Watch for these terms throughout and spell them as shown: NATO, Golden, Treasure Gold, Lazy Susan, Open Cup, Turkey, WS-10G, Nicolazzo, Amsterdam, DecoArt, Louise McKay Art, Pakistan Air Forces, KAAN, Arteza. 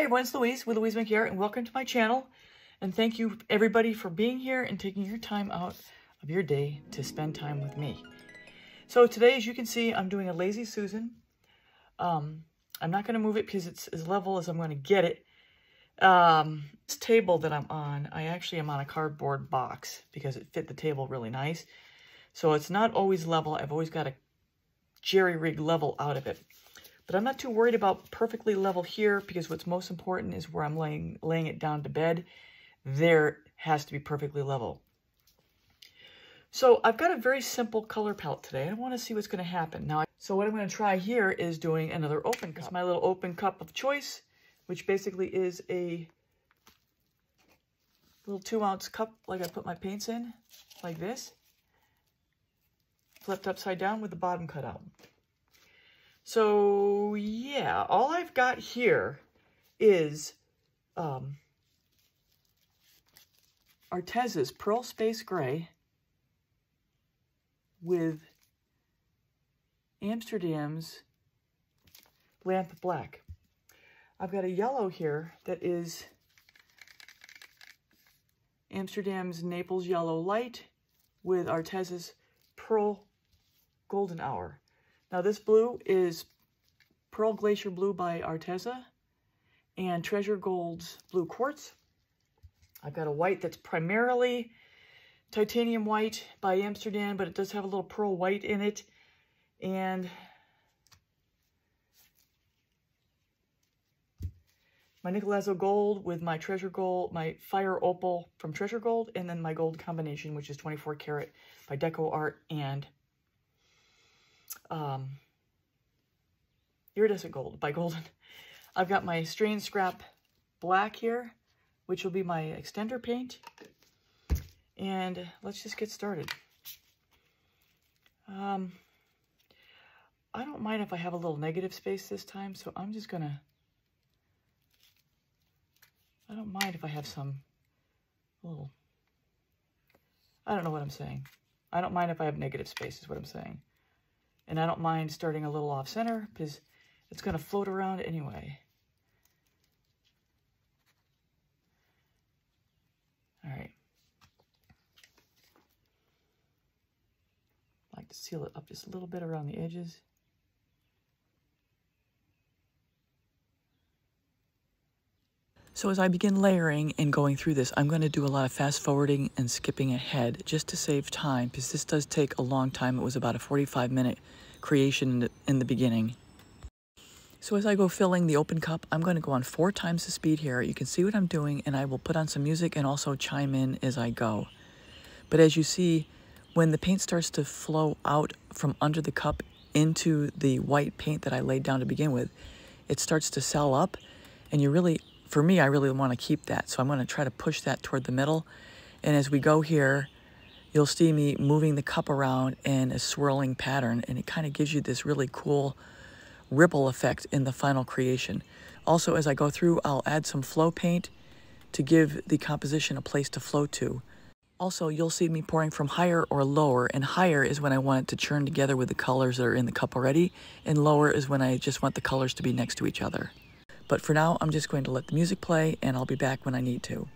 Hi everyone, it's Louise with Louise McKay Art, and welcome to my channel. And thank you everybody for being here and taking your time out of your day to spend time with me. So today, as you can see, I'm doing a Lazy Susan. I'm not going to move it because it's as level as I'm going to get it. This table that I'm on, I actually am on a cardboard box because it fit the table really nice. So it's not always level. I've always got to jerry-rig level out of it. But I'm not too worried about perfectly level here because what's most important is where I'm laying it down to bed. There has to be perfectly level. So I've got a very simple color palette today. I want to see what's going to happen. So what I'm going to try here is doing another open cup. It's my little open cup of choice, which basically is a little 2-ounce cup like I put my paints in, like this. Flipped upside down with the bottom cut out. So yeah, all I've got here is Arteza's Pearl Space Gray with Amsterdam's Lamp Black. I've got a yellow here that is Amsterdam's Naples Yellow Light with Arteza's Pearl Golden Hour. Now this blue is Pearl Glacier Blue by Arteza and Treasure Gold's Blue Quartz. I've got a white that's primarily Titanium White by Amsterdam, but it does have a little pearl white in it. And my Nicolazzo Gold with my Treasure Gold, my Fire Opal from Treasure Gold, and then my gold combination, which is 24 karat by DecoArt and Iridescent Gold by Golden. I've got my Strain Scrap Black here, which will be my extender paint. And let's just get started. I don't mind if I have a little negative space this time, so I'm just gonna, I don't mind if I have some little, I don't know what I'm saying. I don't mind if I have negative space is what I'm saying. And I don't mind starting a little off-center because it's going to float around anyway. All right. I like to seal it up just a little bit around the edges. So as I begin layering and going through this, I'm going to do a lot of fast forwarding and skipping ahead just to save time, because this does take a long time. It was about a 45-minute creation in the beginning. So as I go filling the open cup, I'm going to go on 4 times the speed here. You can see what I'm doing, and I will put on some music and also chime in as I go. But as you see, when the paint starts to flow out from under the cup into the white paint that I laid down to begin with, it starts to sell up, and you really, for me, I really want to keep that. So I'm going to try to push that toward the middle. And as we go here, you'll see me moving the cup around in a swirling pattern. And it kind of gives you this really cool ripple effect in the final creation. Also, as I go through, I'll add some flow paint to give the composition a place to flow to. Also, you'll see me pouring from higher or lower. And higher is when I want it to churn together with the colors that are in the cup already. And lower is when I just want the colors to be next to each other. But for now, I'm just going to let the music play, and I'll be back when I need to.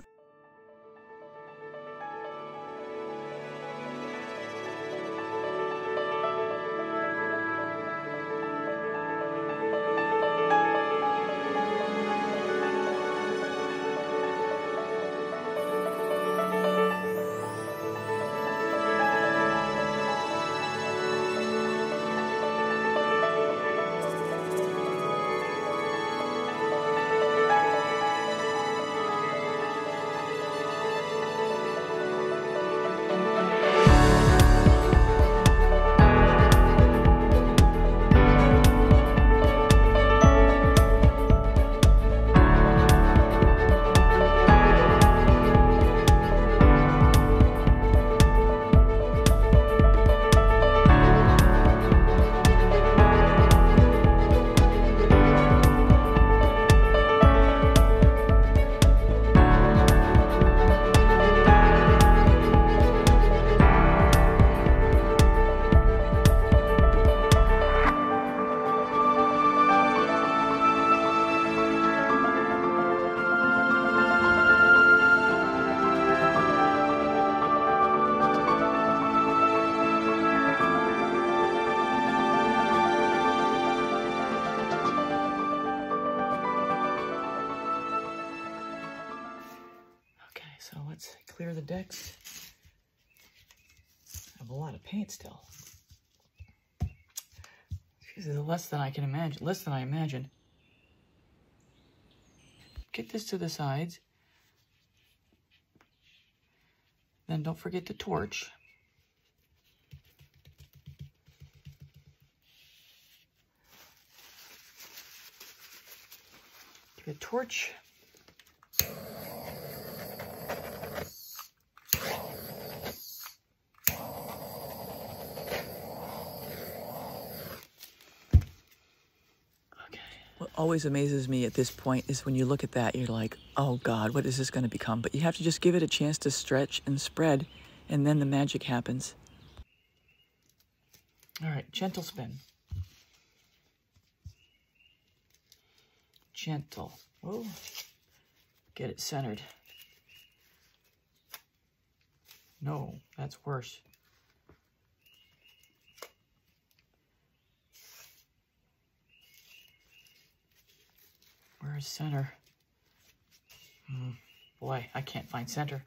let's clear the decks. I have a lot of paint still. This is less than I can imagine, less than I imagine. Get this to the sides. Then don't forget the torch. The torch. What always amazes me at this point is when you look at that, you're like, oh God, what is this going to become? But you have to just give it a chance to stretch and spread, and then the magic happens. All right, gentle spin. Gentle. Whoa. Get it centered. No, that's worse. Where's center? Boy, I can't find center.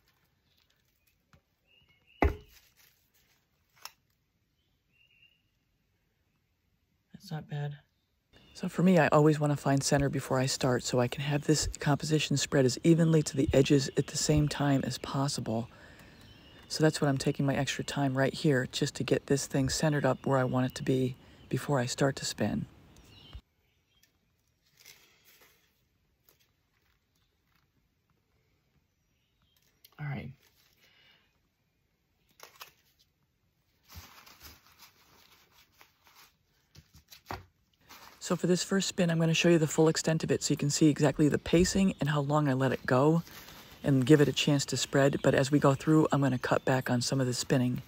That's not bad. So for me, I always want to find center before I start so I can have this composition spread as evenly to the edges at the same time as possible. So that's what I'm taking my extra time right here, just to get this thing centered up where I want it to be before I start to spin. All right. So for this first spin, I'm going to show you the full extent of it so you can see exactly the pacing and how long I let it go and give it a chance to spread. But as we go through, I'm going to cut back on some of the spinning.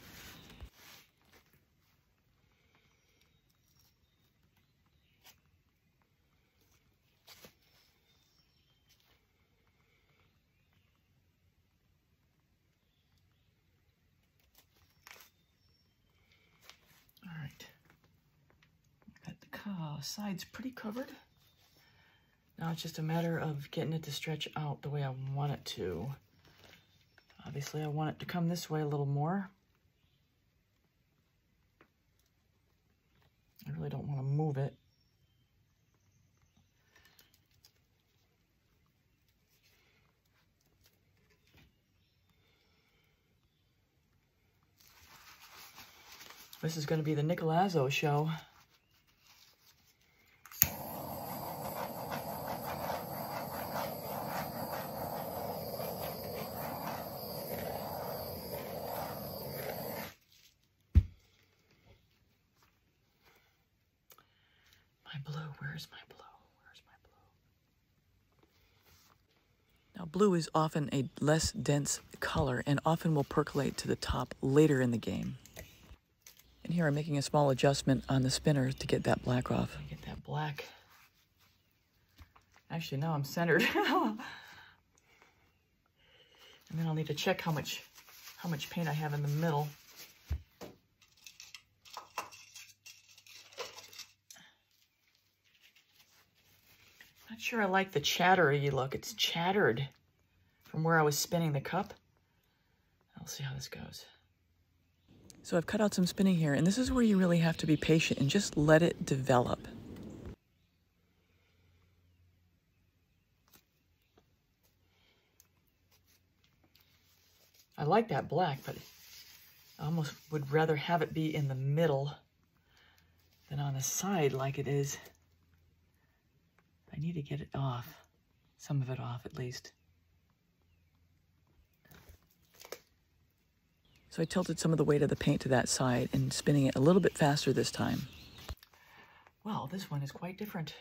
Sides pretty covered. Now it's just a matter of getting it to stretch out the way I want it to. Obviously I want it to come this way a little more. I really don't want to move it. This is going to be the Nicolazzo show. Blue is often a less dense color and often will percolate to the top later in the game. And here I'm making a small adjustment on the spinner to get that black off. Get that black. Actually, now I'm centered. And then I'll need to check how much paint I have in the middle. Not sure I like the chattery look. It's chattered from where I was spinning the cup. I'll see how this goes. So I've cut out some spinning here, and this is where you really have to be patient and just let it develop. I like that black, but I almost would rather have it be in the middle than on the side like it is. I need to get it off, some of it off at least. So I tilted some of the weight of the paint to that side and spinning it a little bit faster this time. Wow, this one is quite different.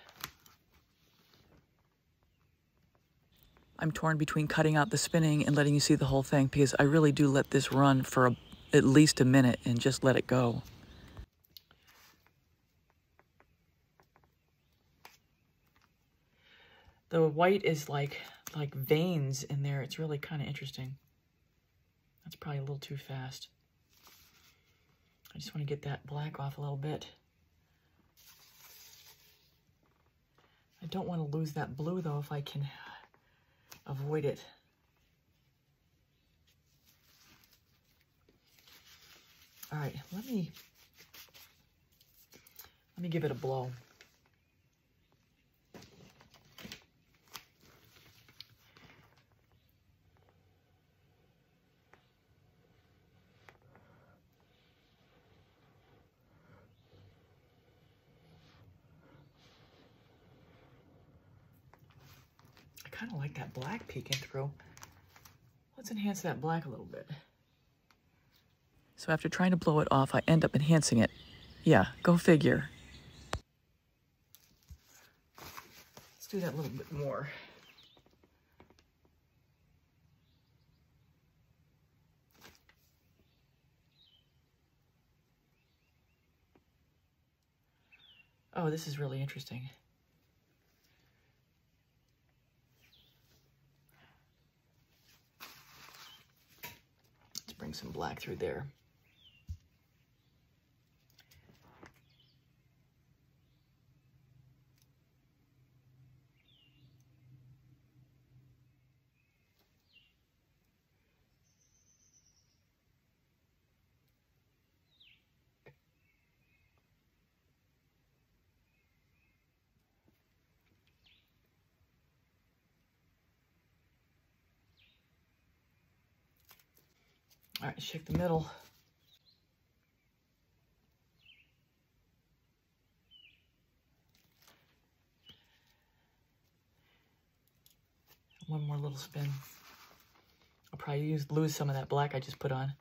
I'm torn between cutting out the spinning and letting you see the whole thing because I really do let this run for at least a minute and just let it go. The white is like veins in there. It's really kind of interesting. That's probably a little too fast. I just want to get that black off a little bit. I don't want to lose that blue though if I can avoid it. All right, let me give it a blow. I kind of like that black peeking through. Let's enhance that black a little bit. So after trying to blow it off, I end up enhancing it. Yeah, go figure. Let's do that a little bit more. Oh, this is really interesting. Bring some black through there. All right, shake the middle. One more little spin. I'll probably lose some of that black I just put on.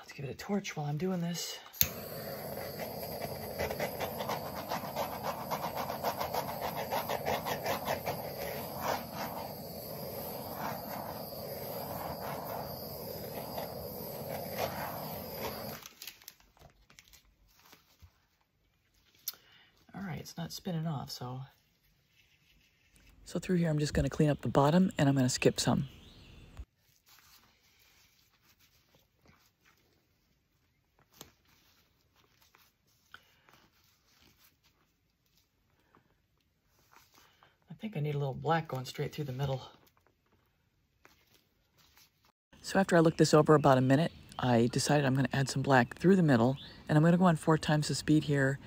Let's give it a torch while I'm doing this. It's not spinning off, so through here I'm just going to clean up the bottom, and I'm going to skip some. I think I need a little black going straight through the middle. So after I looked this over about a minute, I decided I'm going to add some black through the middle, and I'm going to go on 4 times the speed here.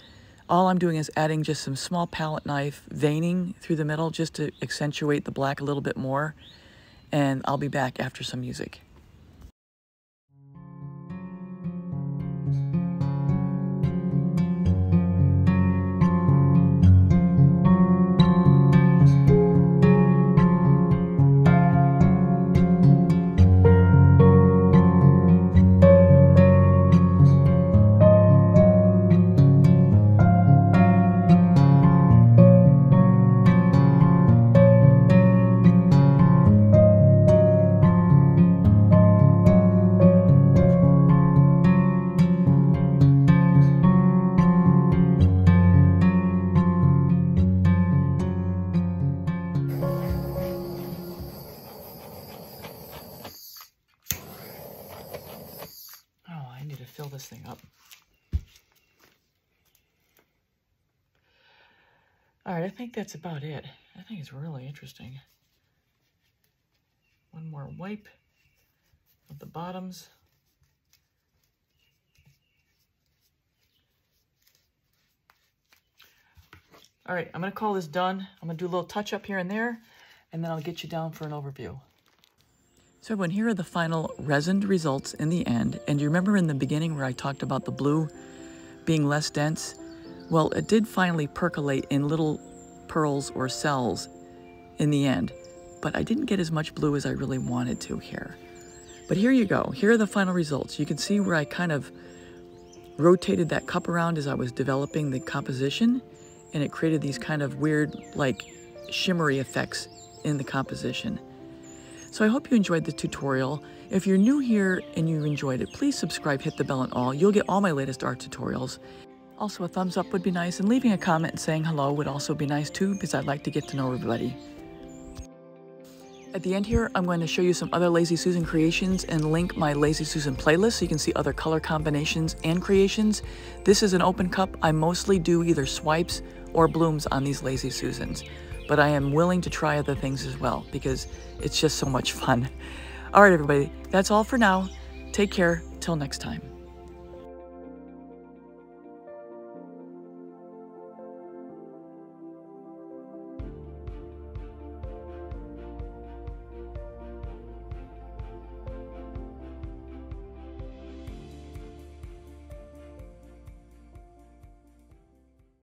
All I'm doing is adding just some small palette knife veining through the middle just to accentuate the black a little bit more, and I'll be back after some music. This thing up. All right, I think that's about it. I think it's really interesting. One more wipe of the bottoms. All right, I'm going to call this done. I'm going to do a little touch up here and there, and then I'll get you down for an overview. So everyone, here are the final resined results in the end. And you remember in the beginning where I talked about the blue being less dense? Well, it did finally percolate in little pearls or cells in the end, but I didn't get as much blue as I really wanted to here. But here you go, here are the final results. You can see where I kind of rotated that cup around as I was developing the composition, and it created these kind of weird, like, shimmery effects in the composition. So I hope you enjoyed the tutorial. If you're new here and you enjoyed it, please subscribe, hit the bell and all. You'll get all my latest art tutorials. Also, a thumbs up would be nice, and leaving a comment and saying hello would also be nice too, because I'd like to get to know everybody. At the end here, I'm going to show you some other Lazy Susan creations and link my Lazy Susan playlist so you can see other color combinations and creations. This is an open cup. I mostly do either swipes or blooms on these Lazy Susans, but I am willing to try other things as well because it's just so much fun. All right, everybody, that's all for now. Take care. Till next time.